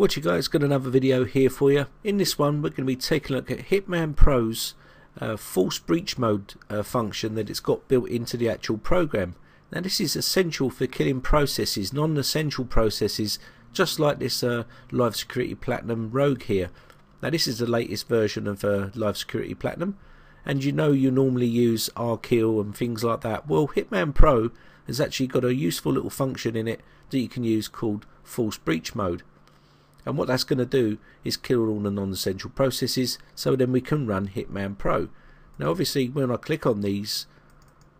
What you guys, got another video here for you. In this one we're going to be taking a look at Hitman Pro's Force Breach Mode function that it's got built into the actual program. Now this is essential for killing processes, non-essential processes, just like this Live Security Platinum rogue here. Now this is the latest version of Live Security Platinum, and you know you normally use RKill and things like that. Well, Hitman Pro has actually got a useful little function in it that you can use called Force Breach Mode. And what that's going to do is kill all the non-essential processes, so then we can run Hitman Pro. Now obviously when I click on these,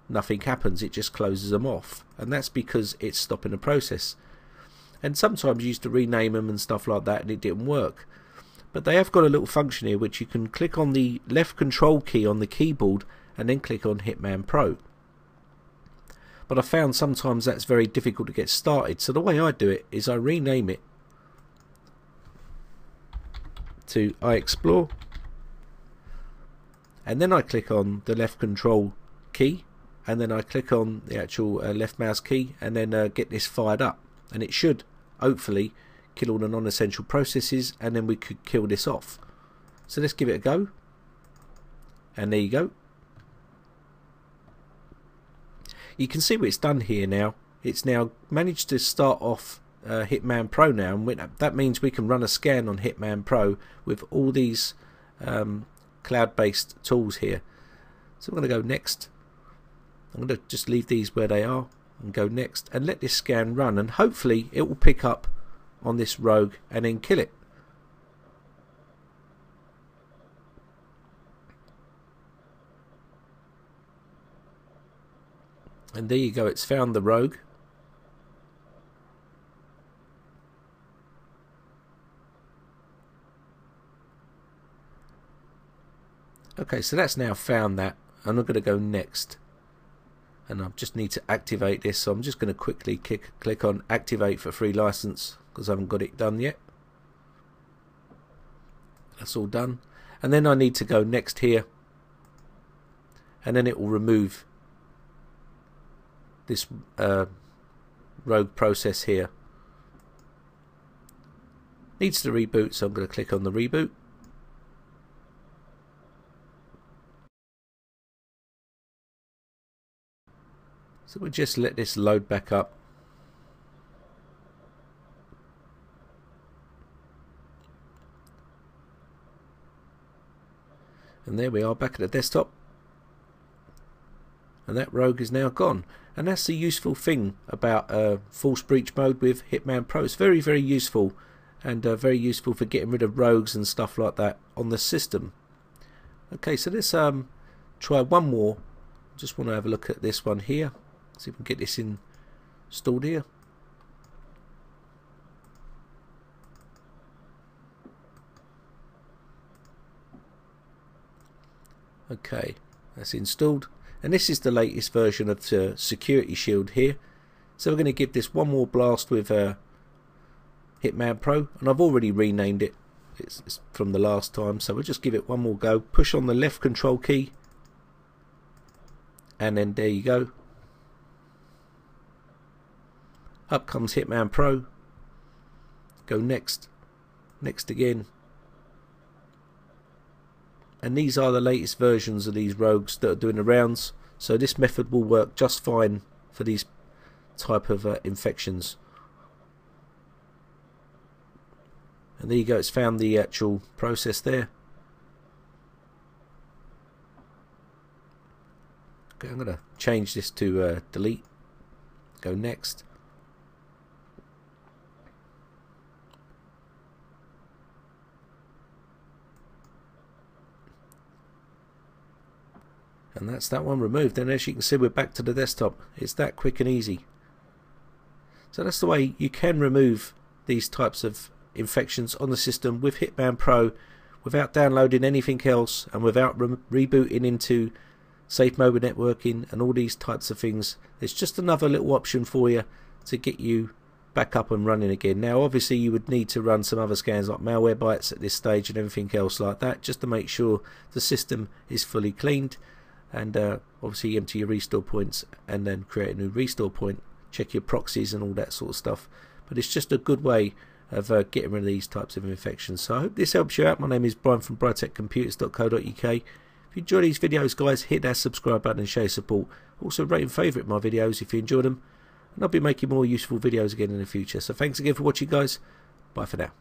nothing happens, it just closes them off, and that's because it's stopping the process. And sometimes you used to rename them and stuff like that and it didn't work. But they have got a little function here which you can click on the left control key on the keyboard and then click on Hitman Pro. But I found sometimes that's very difficult to get started, so the way I do it is I rename it to IExplore, and then I click on the left control key and then I click on the actual left mouse key and then get this fired up, and it should hopefully kill all the non-essential processes, and then we could kill this off. So let's give it a go, and there you go. You can see what it's done here now. It's now managed to start off Hitman Pro now, and that means we can run a scan on Hitman Pro with all these cloud-based tools here. So I'm going to go next. I'm going to just leave these where they are and go next and let this scan run, and hopefully it will pick up on this rogue and then kill it. And there you go, it's found the rogue. Okay, so that's now found that, and I'm going to go next, and I just need to activate this, so I'm just going to quickly click on activate for free license because I haven't got it done yet. That's all done, and then I need to go next here, and then it will remove this rogue process here. Needs to reboot, so I'm going to click on the reboot. So we'll just let this load back up. And there we are, back at the desktop. And that rogue is now gone. And that's the useful thing about Force Breach Mode with Hitman Pro. It's very, very useful, and very useful for getting rid of rogues and stuff like that on the system. Okay, so let's try one more. Just want to have a look at this one here. See if we can get this installed here. Okay, that's installed, and this is the latest version of the Security Shield here. So we're going to give this one more blast with Hitman Pro, and I've already renamed it. It's from the last time, so we'll just give it one more go. Push on the left control key, and then there you go. Up comes Hitman Pro. Go next, next again. And these are the latest versions of these rogues that are doing the rounds, so this method will work just fine for these type of infections. And there you go, it's found the actual process there. Okay, I'm going to change this to delete. Go next. And that's that one removed. And as you can see, we're back to the desktop. It's that quick and easy. So that's the way you can remove these types of infections on the system with Hitman Pro without downloading anything else and without rebooting into safe mobile networking and all these types of things. It's just another little option for you to get you back up and running again. Now obviously you would need to run some other scans like Malwarebytes at this stage and everything else like that, just to make sure the system is fully cleaned, and obviously empty your restore points and then create a new restore point, check your proxies and all that sort of stuff. But it's just a good way of getting rid of these types of infections. So I hope this helps you out. My name is Brian from briteccomputers.co.uk. If you enjoy these videos, guys, hit that subscribe button and show your support. Also rate and favourite my videos if you enjoy them, and I'll be making more useful videos again in the future. So thanks again for watching, guys. Bye for now.